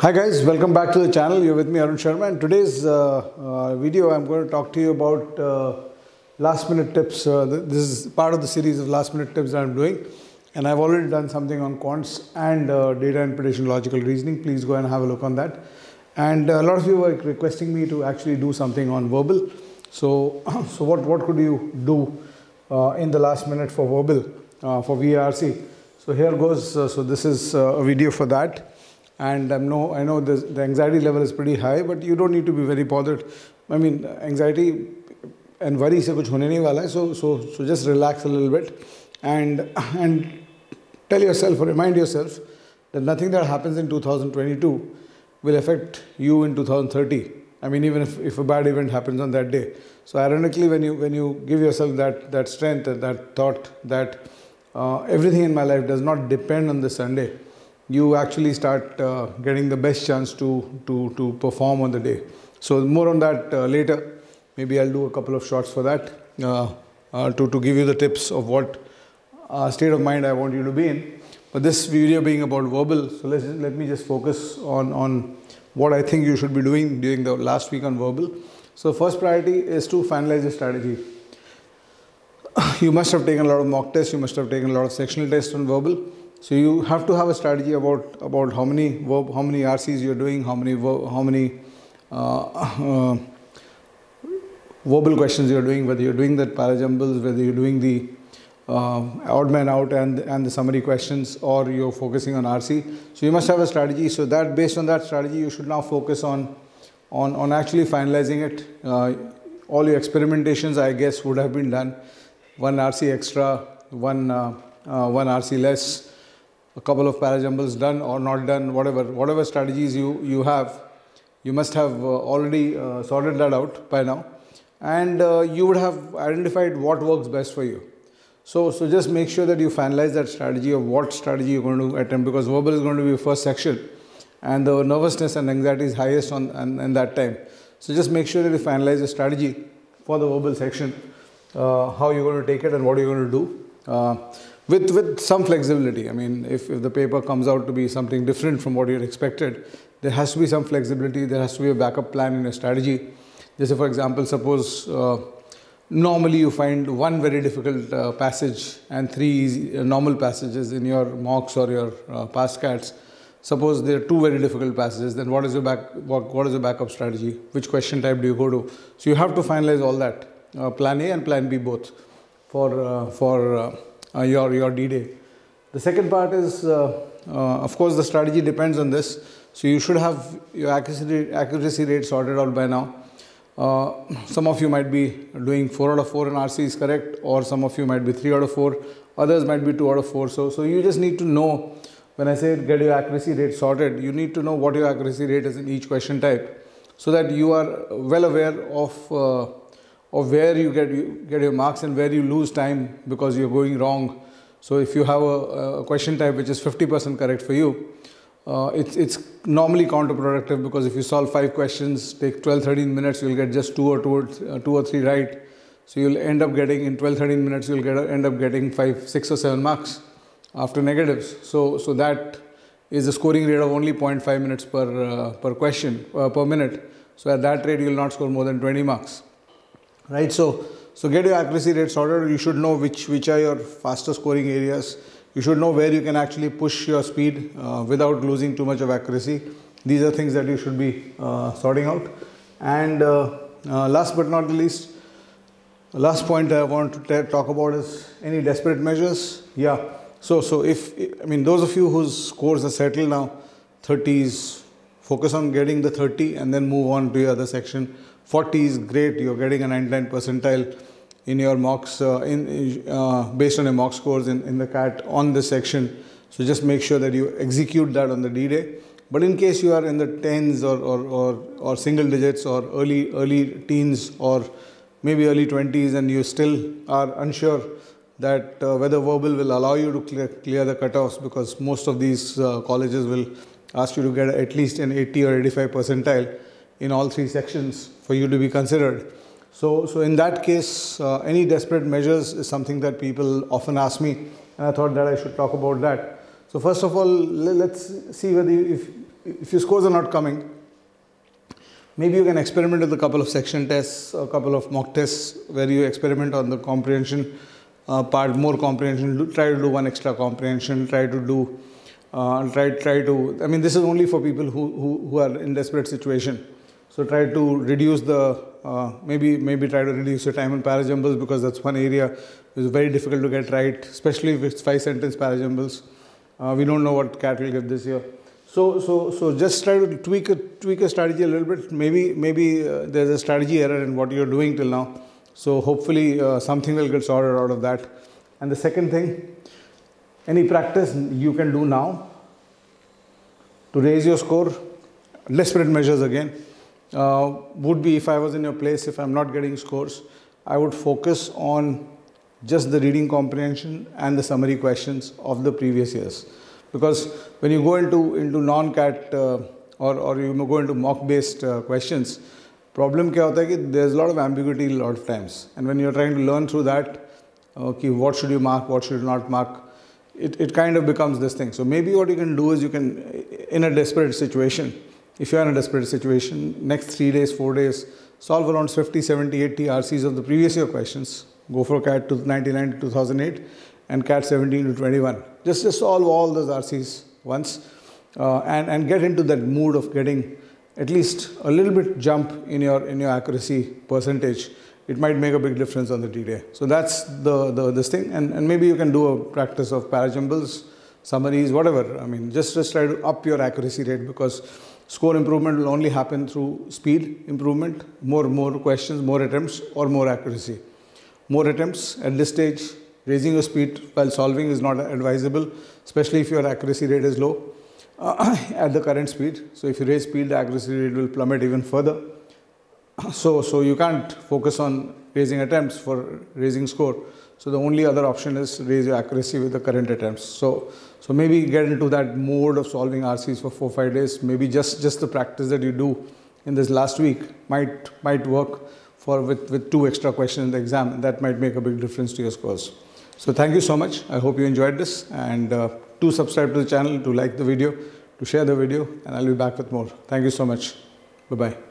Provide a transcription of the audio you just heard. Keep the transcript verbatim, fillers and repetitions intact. Hi guys, welcome back to the channel. You're with me, Arun Sharma, and today's uh, uh, video I'm going to talk to you about uh, last minute tips. Uh, this is part of the series of last minute tips that I'm doing, and I've already done something on quants and uh, data and prediction logical reasoning. Please go and have a look on that. And uh, a lot of you were requesting me to actually do something on verbal. So, so what, what could you do uh, in the last minute for verbal, uh, for V A R C? So here goes, uh, so this is uh, a video for that. And um, no, I know this, the anxiety level is pretty high, but you don't need to be very bothered. I mean, anxiety and worry se kuch hone nahi wala hai, so so so just relax a little bit, and and tell yourself or remind yourself that nothing that happens in two thousand twenty-two will affect you in two thousand thirty. I mean, even if if a bad event happens on that day. So ironically, when you when you give yourself that that strength, that, that thought that uh, everything in my life does not depend on the Sunday, you actually start uh, getting the best chance to to to perform on the day. So more on that uh, later. Maybe I'll do a couple of shots for that uh, uh, to to give you the tips of what uh, state of mind I want you to be in. But this video being about verbal, so let's let me just focus on on what I think you should be doing during the last week on verbal. So first priority is to finalize the strategy. You must have taken a lot of mock tests. You must have taken a lot of sectional tests on verbal. So you have to have a strategy about about how many verb, how many R Cs you're doing, how many verb, how many uh, uh, verbal questions you're doing. Whether you're doing the parajumbles, whether you're doing the uh, odd man out and and the summary questions, or you're focusing on R C. So you must have a strategy. So that based on that strategy, you should now focus on on on actually finalizing it. Uh, all your experimentations, I guess, would have been done. One R C extra, one uh, uh, one R C less. A couple of parajumbles done or not done, whatever, whatever strategies you, you have, you must have uh, already uh, sorted that out by now, and uh, you would have identified what works best for you. So, so just make sure that you finalize that strategy of what strategy you're going to attempt, because verbal is going to be your first section, and the nervousness and anxiety is highest on and, and that time. So just make sure that you finalize the strategy for the verbal section, uh, how you're going to take it and what you're going to do. Uh, With, with some flexibility. I mean, if, if the paper comes out to be something different from what you had expected, there has to be some flexibility, there has to be a backup plan and a strategy. Just say, for example, suppose uh, normally you find one very difficult uh, passage and three easy, uh, normal passages in your mocks or your uh, past C A Ts. Suppose there are two very difficult passages, then what is your back, what, what is your backup strategy? Which question type do you go to? So you have to finalize all that, uh, plan A and plan B both for, uh, for uh, Uh, your your D-Day. The second part is, uh, uh, of course, the strategy depends on this. So you should have your accuracy accuracy rate sorted out by now. Uh, some of you might be doing four out of four in R C is correct, or some of you might be three out of four. Others might be two out of four. So so you just need to know. When I say get your accuracy rate sorted, you need to know what your accuracy rate is in each question type, so that you are well aware of. Uh, Or where you get you get your marks and where you lose time because you're going wrong. So if you have a, a question type which is fifty percent correct for you, uh, it's it's normally counterproductive, because if you solve five questions, take twelve to thirteen minutes, you'll get just two or two or, uh, two or three right. So you'll end up getting in twelve to thirteen minutes, you'll get end up getting five, six or seven marks after negatives. So so that is a scoring rate of only zero point five minutes per uh, per question uh, per minute. So at that rate, you'll not score more than twenty marks. Right, so so get your accuracy rate sorted. You should know which which are your faster scoring areas. You should know where you can actually push your speed uh, without losing too much of accuracy. These are things that you should be uh, sorting out. And uh, uh, last but not the least, the last point I want to talk about is any desperate measures. Yeah. So so if I mean those of you whose scores are settled now, thirties, focus on getting the thirty and then move on to your other section. forty is great. You're getting a ninety-nine percentile in your mocks, uh, in, uh, based on your mock scores in, in the C A T on this section. So just make sure that you execute that on the D-Day. But in case you are in the tens or or, or, or single digits or early early teens or maybe early twenties, and you still are unsure that uh, whether verbal will allow you to clear, clear the cutoffs, because most of these uh, colleges will ask you to get at least an eighty or eighty-five percentile in all three sections for you to be considered. So, so in that case, uh, any desperate measures is something that people often ask me, and I thought that I should talk about that. So first of all, let's see whether you, if if your scores are not coming, maybe you can experiment with a couple of section tests, a couple of mock tests where you experiment on the comprehension uh, part, more comprehension, try to do one extra comprehension, try to do, uh, try, try to, I mean, this is only for people who, who, who are in desperate situation. So try to reduce the, uh, maybe, maybe try to reduce your time in parajumbles, because that's one area which is very difficult to get right, especially if it's five sentence parajumbles. Uh, we don't know what CAT will give this year. So, so, so just try to tweak a, tweak a strategy a little bit. Maybe, maybe uh, there's a strategy error in what you're doing till now. So hopefully uh, something will get sorted out of that. And the second thing, any practice you can do now to raise your score, desperate measures again, uh, would be, if I was in your place, if I'm not getting scores, I would focus on just the reading comprehension and the summary questions of the previous years. Because when you go into, into non-CAT uh, or, or you go into mock-based uh, questions, problem kya hota hai ki there's a lot of ambiguity a lot of times. And when you're trying to learn through that, okay, what should you mark, what should you not mark, it, it kind of becomes this thing. So maybe what you can do is you can, in a desperate situation, if you're in a desperate situation, next three days, four days, solve around fifty, seventy, eighty R Cs of the previous year questions, go for CAT to ninety-nine to two thousand eight, and CAT seventeen to twenty-one. Just, just solve all those R Cs once uh, and, and get into that mood of getting at least a little bit jump in your, in your accuracy percentage. It might make a big difference on the D-Day. So that's the, the this thing. And, and maybe you can do a practice of parajumbles, summaries, whatever. I mean, just, just try to up your accuracy rate, because score improvement will only happen through speed improvement, more, more questions, more attempts, or more accuracy. More attempts at this stage. Raising your speed while solving is not advisable, especially if your accuracy rate is low uh, at the current speed. So if you raise speed, the accuracy rate will plummet even further. So, so you can't focus on raising attempts for raising score. So the only other option is raise your accuracy with the current attempts. So, so maybe get into that mode of solving R Cs for four, five days. Maybe just, just the practice that you do in this last week might, might work for with, with two extra questions in the exam, and that might make a big difference to your scores. So thank you so much. I hope you enjoyed this, and uh, do subscribe to the channel, do like the video, do share the video, and I'll be back with more. Thank you so much. Bye-bye.